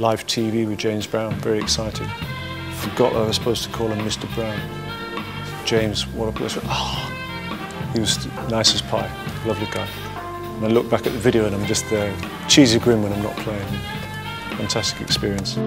Live TV with James Brown, very excited. Forgot I was supposed to call him Mr. Brown. James, what a person. Oh, he was nice as pie, lovely guy. And I look back at the video and I'm just there, cheesy grin when I'm not playing. Fantastic experience.